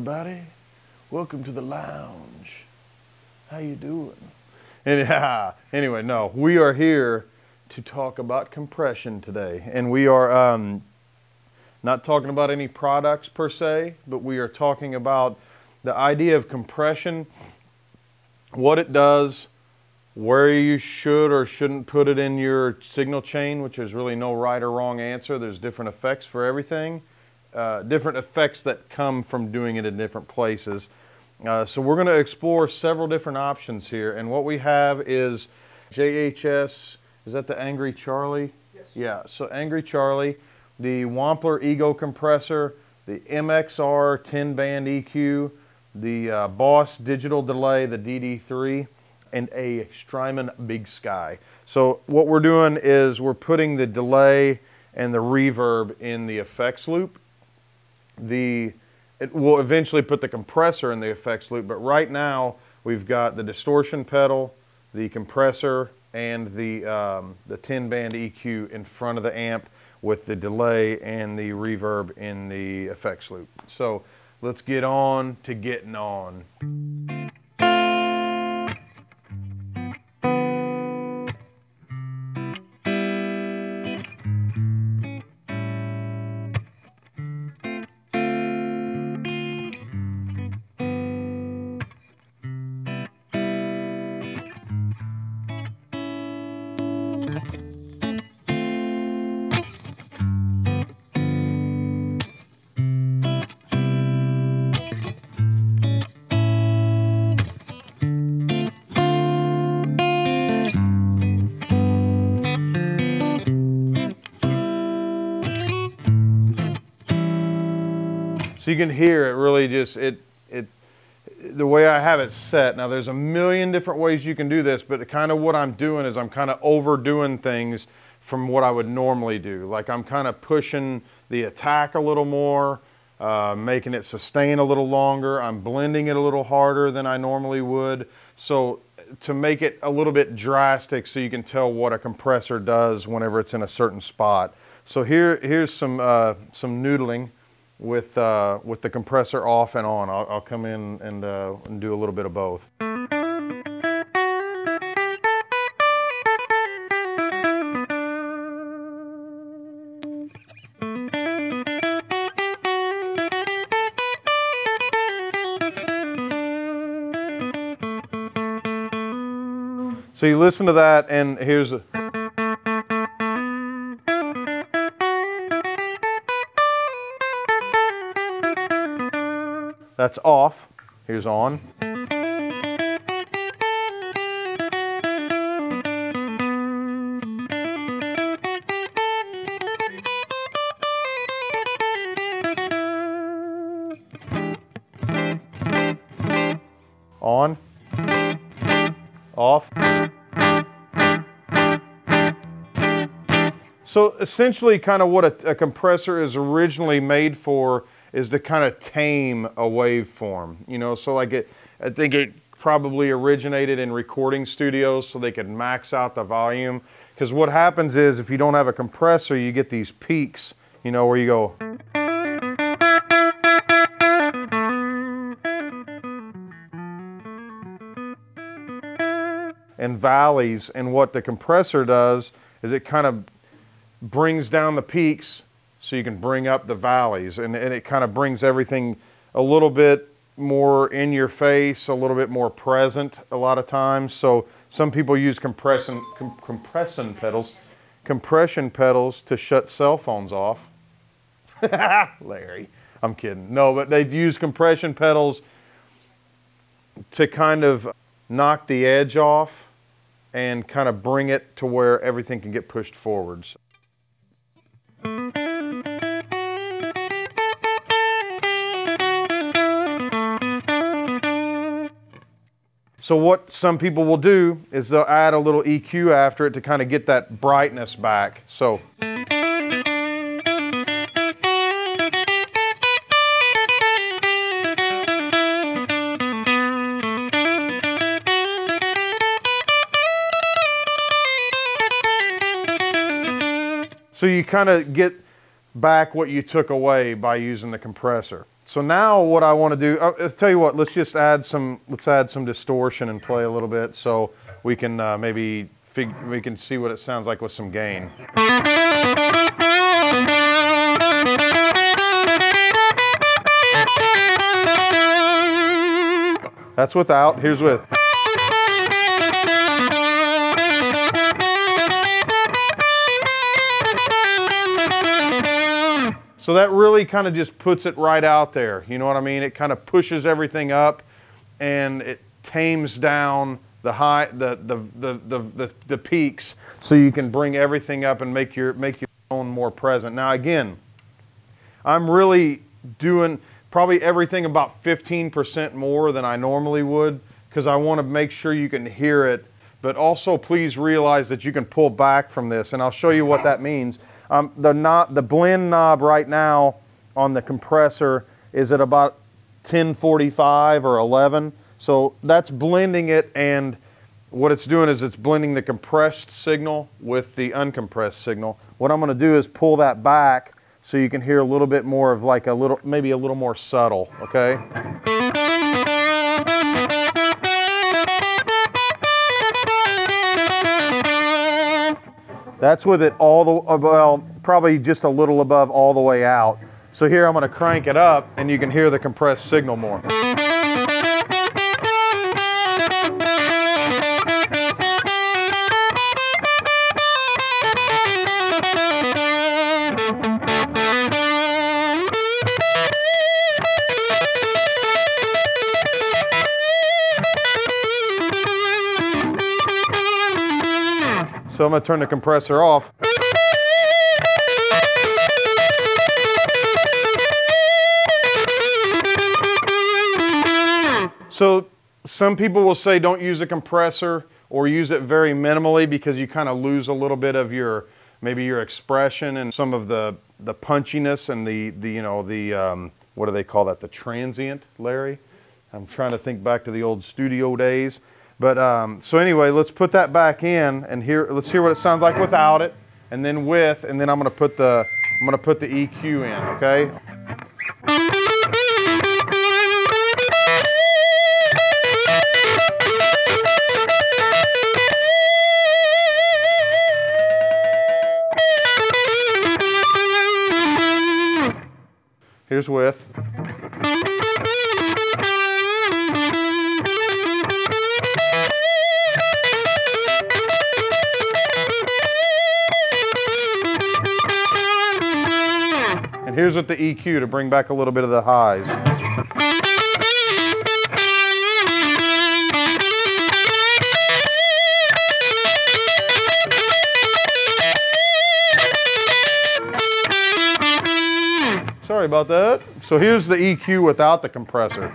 everybody. Welcome to the lounge. How you doing? Anyway, no, we are here to talk about compression today, and we are not talking about any products per se, but we are talking about the idea of compression, what it does, where you should or shouldn't put it in your signal chain, which is really no right or wrong answer. There's different effects for everything, different effects that come from doing it in different places. So we're going to explore several different options here, and what we have is JHS, is that the Angry Charlie? Yes. Yeah, so Angry Charlie, the Wampler Ego Compressor, the MXR 10-band EQ, the Boss Digital Delay, the DD3, and a Strymon Big Sky. So what we're doing is we're putting the delay and the reverb in the effects loop. It will eventually put the compressor in the effects loop, but right now we've got the distortion pedal, the compressor, and the 10-band EQ in front of the amp with the delay and the reverb in the effects loop. So let's get on to getting on. You can hear it really just the way I have it set. Now there's a million different ways you can do this, but kind of what I'm doing is I'm kind of overdoing things from what I would normally do. Like I'm kind of pushing the attack a little more, making it sustain a little longer. I'm blending it a little harder than I normally would. So to make it a little bit drastic so you can tell what a compressor does whenever it's in a certain spot. So here's some noodling with the compressor off and on. I'll come in and do a little bit of both. So you listen to that, and here's a that's off, here's on. On, off. So essentially kind of what a compressor is originally made for is to kind of tame a waveform, you know? So like I think it probably originated in recording studios so they could max out the volume. Because what happens is if you don't have a compressor, you get these peaks, you know, where you go. And valleys, and what the compressor does is it kind of brings down the peaks so you can bring up the valleys, and it kind of brings everything a little bit more in your face, a little bit more present a lot of times. So some people use compression pedals to shut cell phones off. Larry, I'm kidding. No, but they use compression pedals to kind of knock the edge off and kind of bring it to where everything can get pushed forwards. So what some people will do is they'll add a little EQ after it to kind of get that brightness back. So you kind of get back what you took away by using the compressor. So now what I want to do, I'll tell you what, let's just add some, let's add some distortion and play a little bit so we can maybe, we can see what it sounds like with some gain. That's without, here's with. So that really kind of just puts it right out there, you know what I mean? It kind of pushes everything up and it tames down the high, the peaks, so you can bring everything up and make your own more present. Now again, I'm really doing probably everything about 15% more than I normally would, because I want to make sure you can hear it, but also please realize that you can pull back from this, and I'll show you what that means. The blend knob right now on the compressor is at about 1045 or 11. So that's blending it, and what it's doing is it's blending the compressed signal with the uncompressed signal. What I'm gonna do is pull that back so you can hear a little bit more of like a little, maybe a little more subtle, okay? That's with it all the, well, probably just a little above all the way out. So here I'm gonna crank it up and you can hear the compressed signal more. So I'm gonna turn the compressor off. So some people will say don't use a compressor or use it very minimally, because you kind of lose a little bit of your, maybe your expression and some of the punchiness and the you know, the, what do they call that? The transient, Larry? I'm trying to think back to the old studio days. But so anyway, let's put that back in and hear, let's hear what it sounds like without it, and then with, and then I'm gonna put the EQ in, okay? Here's with. And here's with the EQ to bring back a little bit of the highs. Sorry about that. So here's the EQ without the compressor.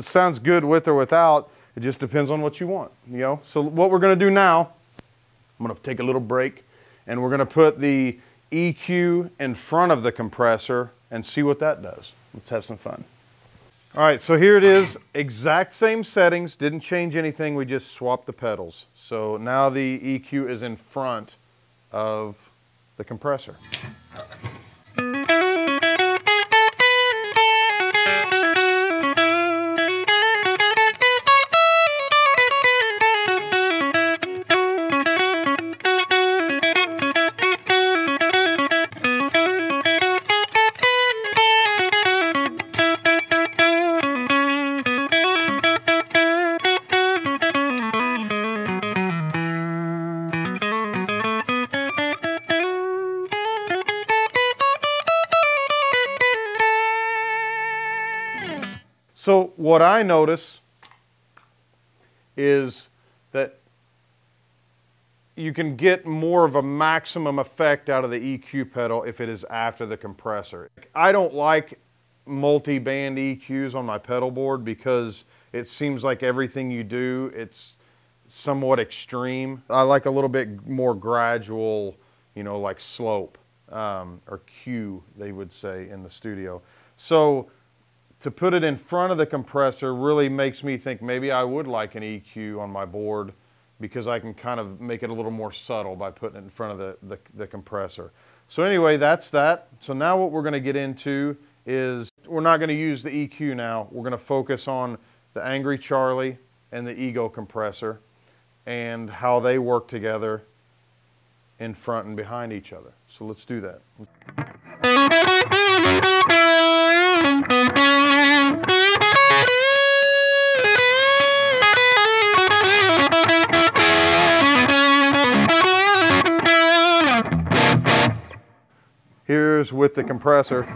Sounds good with or without, it just depends on what you want, you know? So what we're gonna do now, I'm gonna take a little break, and we're gonna put the EQ in front of the compressor and see what that does. Let's have some fun. All right, so here it is, exact same settings, didn't change anything, we just swapped the pedals. So now the EQ is in front of the compressor. So what I notice is that you can get more of a maximum effect out of the EQ pedal if it is after the compressor. I don't like multi-band EQs on my pedal board, because it seems like everything you do, it's somewhat extreme. I like a little bit more gradual, you know, like slope or cue, they would say in the studio. So to put it in front of the compressor really makes me think maybe I would like an EQ on my board, because I can kind of make it a little more subtle by putting it in front of the compressor. So anyway, that's that. So now what we're going to get into is we're not going to use the EQ now. We're going to focus on the Angry Charlie and the Ego Compressor and how they work together in front and behind each other. So let's do that. Here's with the compressor.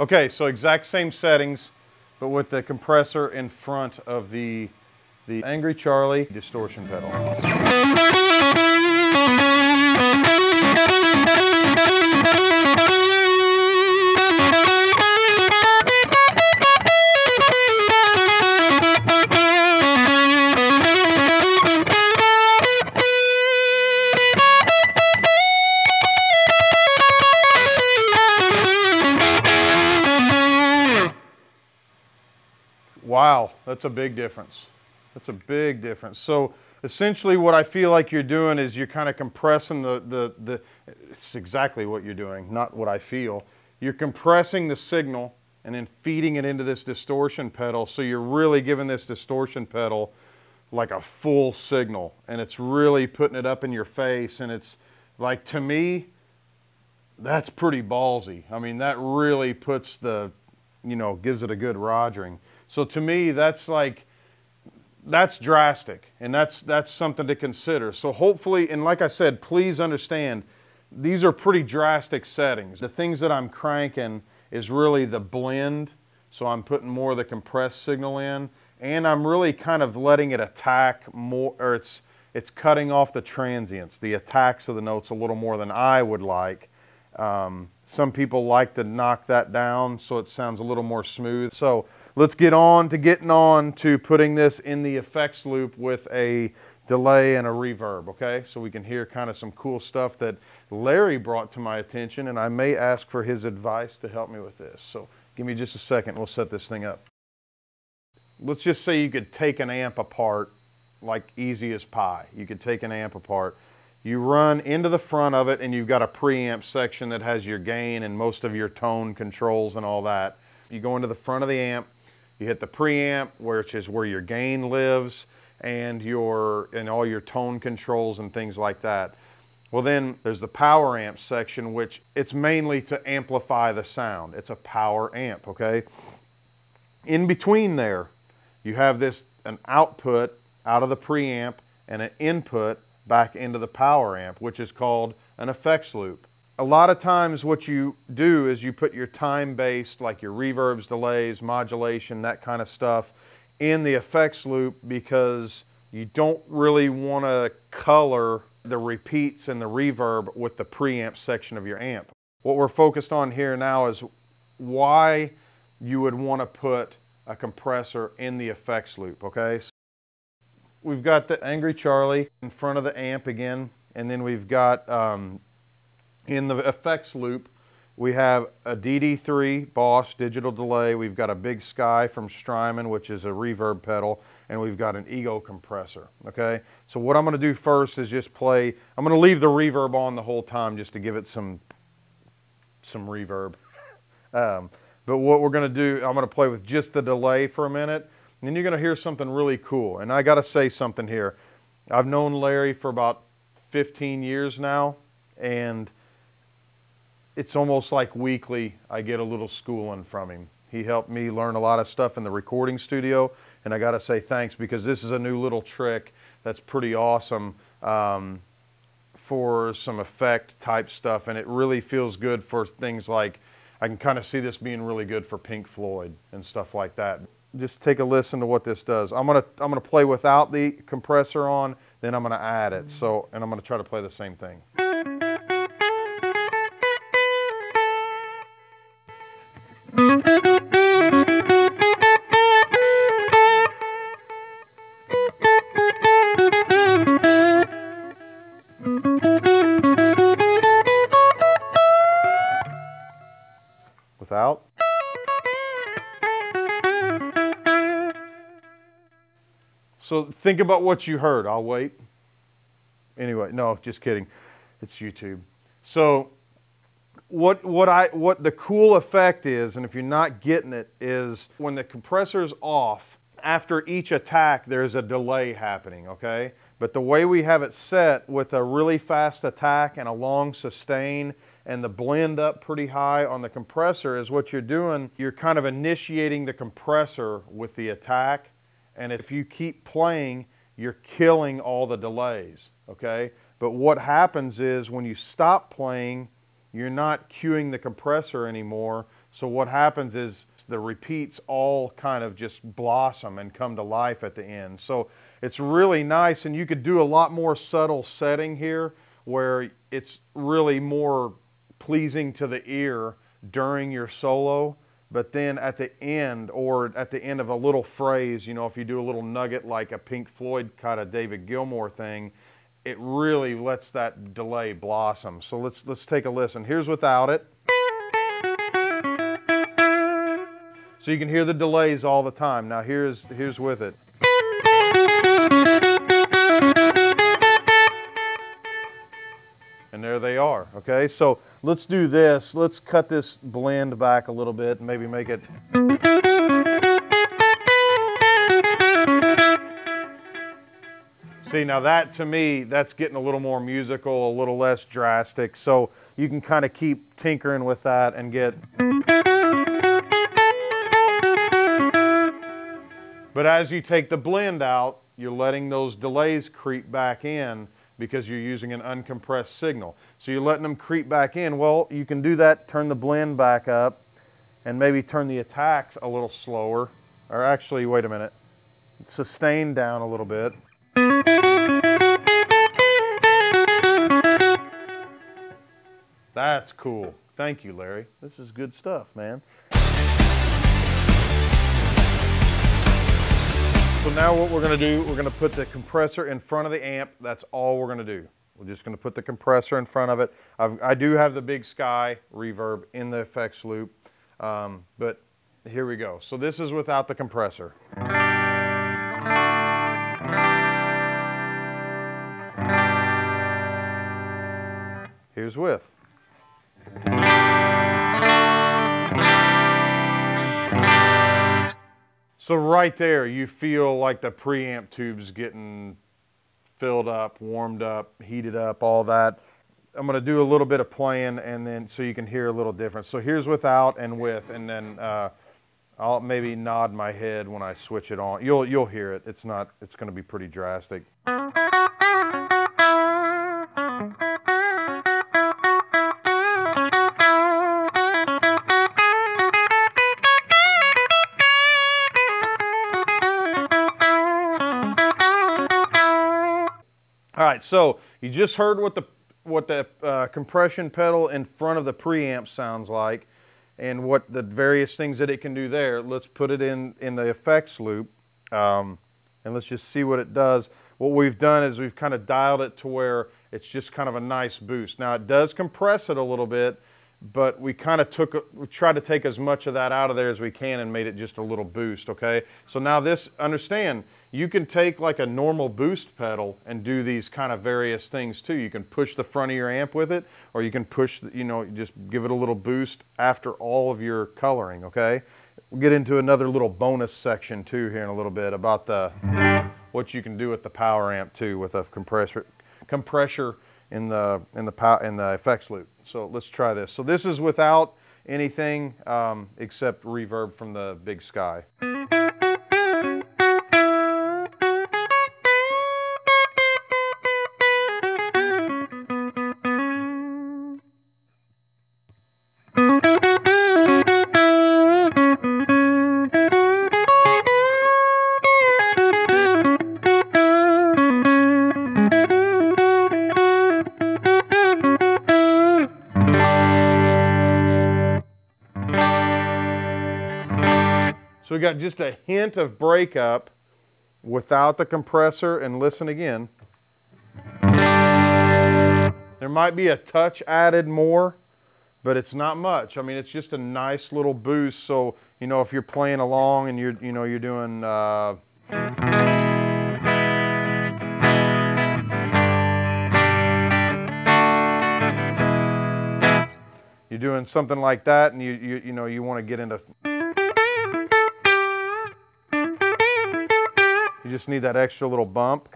Okay, so exact same settings, but with the compressor in front of the Angry Charlie distortion pedal. Wow, that's a big difference. That's a big difference. So essentially what I feel like you're doing is you're kind of compressing it's exactly what you're doing, not what I feel. You're compressing the signal and then feeding it into this distortion pedal. So you're really giving this distortion pedal like a full signal, and it's really putting it up in your face. And it's like, to me, that's pretty ballsy. I mean, that really puts the, you know, gives it a good rogering. So to me, that's like, that's drastic, and that's something to consider. So hopefully, and like I said, please understand, these are pretty drastic settings. The things that I'm cranking is really the blend. So I'm putting more of the compressed signal in, and I'm really kind of letting it attack more, or it's cutting off the transients, the attacks of the notes a little more than I would like. Some people like to knock that down so it sounds a little more smooth. So let's get on to putting this in the effects loop with a delay and a reverb, okay? So we can hear kind of some cool stuff that Larry brought to my attention, and I may ask for his advice to help me with this. So give me just a second, we'll set this thing up. Let's just say you could take an amp apart like easy as pie. You could take an amp apart. You run into the front of it and you've got a preamp section that has your gain and most of your tone controls and all that. You go into the front of the amp, you hit the preamp, which is where your gain lives and all your tone controls and things like that. Well, then there's the power amp section, which it's mainly to amplify the sound. It's a power amp, okay? In between there, you have an output out of the preamp and an input back into the power amp, which is called an effects loop. A lot of times what you do is you put your time-based, like your reverbs, delays, modulation, that kind of stuff, in the effects loop because you don't really want to color the repeats and the reverb with the preamp section of your amp. What we're focused on here now is why you would want to put a compressor in the effects loop, okay? So we've got the Angry Charlie in front of the amp again, and then we've got in the effects loop, we have a DD3 Boss Digital Delay, we've got a Big Sky from Strymon, which is a reverb pedal, and we've got an Ego Compressor, okay? So what I'm gonna do first is just play, I'm gonna leave the reverb on the whole time just to give it some reverb. But what we're gonna do, I'm gonna play with just the delay for a minute, and then you're gonna hear something really cool. And I gotta say something here. I've known Larry for about 15 years now, and it's almost like weekly I get a little schooling from him. He helped me learn a lot of stuff in the recording studio, and I gotta say thanks, because this is a new little trick that's pretty awesome for some effect type stuff, and it really feels good for things like, I can kind of see this being really good for Pink Floyd and stuff like that. just take a listen to what this does. I'm gonna play without the compressor on, then I'm gonna add it. So, and I'm gonna try to play the same thing. Without. So think about what you heard. I'll wait. Anyway, no, just kidding. It's YouTube. So what the cool effect is, and if you're not getting it, is when the compressor's off, after each attack there's a delay happening, okay? But the way we have it set with a really fast attack and a long sustain and the blend up pretty high on the compressor is what you're doing. You're kind of initiating the compressor with the attack. And if you keep playing, you're killing all the delays, okay? But what happens is when you stop playing, you're not cueing the compressor anymore. So what happens is the repeats all kind of just blossom and come to life at the end. So it's really nice, and you could do a lot more subtle setting here where it's really more pleasing to the ear during your solo. But then at the end, or at the end of a little phrase, you know, if you do a little nugget like a Pink Floyd kind of David Gilmour thing, it really lets that delay blossom. So let's take a listen. Here's without it. So you can hear the delays all the time. Now here's with it. And there they are, okay? So let's do this. Let's cut this blend back a little bit and maybe make it. See, now that to me, that's getting a little more musical, a little less drastic. So you can kind of keep tinkering with that and get. But as you take the blend out, you're letting those delays creep back in, because you're using an uncompressed signal. So you're letting them creep back in. Well, you can do that, turn the blend back up, and maybe turn the attacks a little slower. Or actually, wait a minute, sustain down a little bit. That's cool. Thank you, Larry. This is good stuff, man. So now what we're gonna do, we're gonna put the compressor in front of the amp. That's all we're gonna do. We're just gonna put the compressor in front of it. I do have the Big Sky reverb in the effects loop, but here we go. So this is without the compressor. Here's with. So right there, you feel like the preamp tube's getting filled up, warmed up, heated up, all that. I'm gonna do a little bit of playing, and then so you can hear a little difference. So here's without and with, and then I'll maybe nod my head when I switch it on. You'll hear it. It's not. It's gonna be pretty drastic. So you just heard what the compression pedal in front of the preamp sounds like, and what the various things that it can do there. Let's put it in the effects loop, and let's just see what it does. What we've done is we've kind of dialed it to where it's just kind of a nice boost. Now it does compress it a little bit, but we kind of tried to take as much of that out of there as we can and made it just a little boost, okay? So now this, understand, you can take like a normal boost pedal and do these kind of various things too. You can push the front of your amp with it, or you can push, you know, just give it a little boost after all of your coloring, okay? We'll get into another little bonus section too here in a little bit about what you can do with the power amp too with a compressor in the effects loop. So let's try this. So this is without anything except reverb from the Big Sky. So we got just a hint of breakup without the compressor, and listen again. There might be a touch added more, but it's not much. I mean, it's just a nice little boost. So, you know, if you're playing along and you're, you know, you're doing, you're doing something like that, and you know, you want to get into, you just need that extra little bump.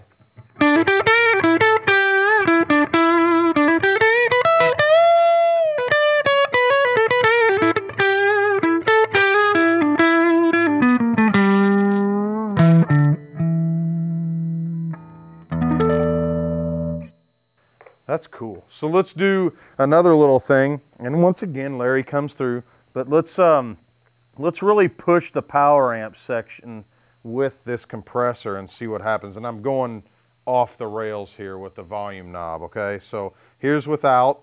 That's cool. So let's do another little thing, and once again Larry comes through, but let's really push the power amp section with this compressor and see what happens. And I'm going off the rails here with the volume knob, okay? So here's without.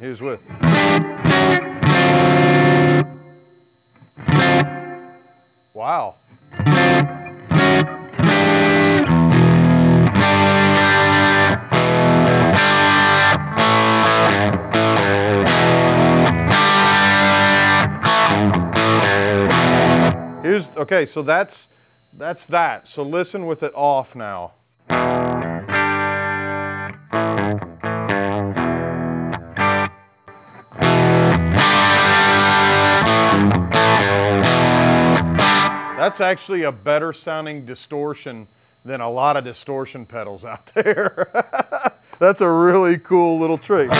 Here's with. Wow. Okay, so that's that. So listen with it off now. That's actually a better sounding distortion than a lot of distortion pedals out there. That's a really cool little trick.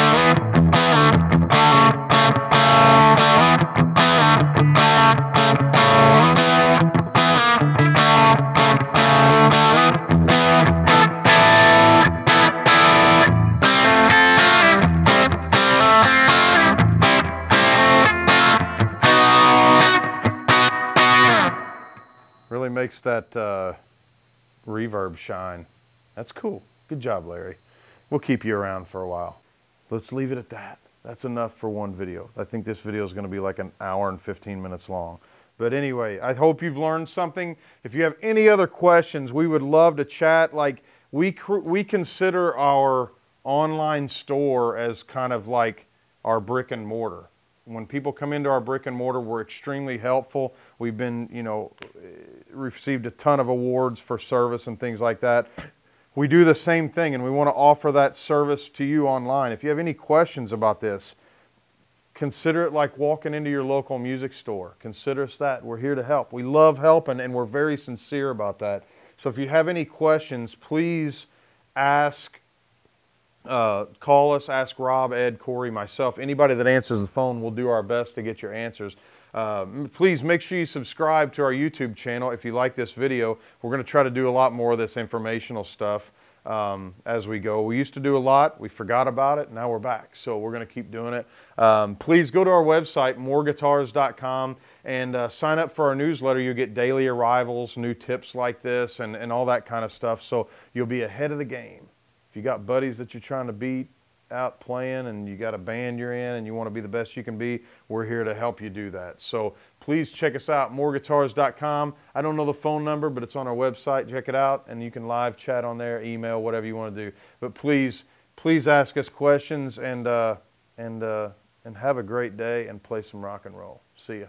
Makes that reverb shine. That's cool. Good job, Larry. We'll keep you around for a while. Let's leave it at that. That's enough for one video. I think this video is going to be like an hour and 15 minutes long. But anyway, I hope you've learned something. If you have any other questions, we would love to chat. Like we consider our online store as kind of like our brick and mortar. When people come into our brick and mortar, we're extremely helpful. We've been, you know, received a ton of awards for service and things like that. We do the same thing, and we want to offer that service to you online. If you have any questions about this, consider it like walking into your local music store. Consider us that. We're here to help. We love helping, and we're very sincere about that. So if you have any questions, please ask. Call us, ask Rob, Ed, Corey, myself, anybody that answers the phone. We'll do our best to get your answers. Please make sure you subscribe to our YouTube channel if you like this video. We're going to try to do a lot more of this informational stuff as we go. We used to do a lot. We forgot about it. Now we're back. So we're going to keep doing it. Please go to our website, moreguitars.com, and sign up for our newsletter. You'll get daily arrivals, new tips like this, and all that kind of stuff. So you'll be ahead of the game. If you got buddies that you're trying to beat out playing, and you got a band you're in and you want to be the best you can be, we're here to help you do that. So please check us out, moreguitars.com. I don't know the phone number, but it's on our website. Check it out, and you can live chat on there, email, whatever you want to do. But please, please ask us questions, and have a great day and play some rock and roll. See ya.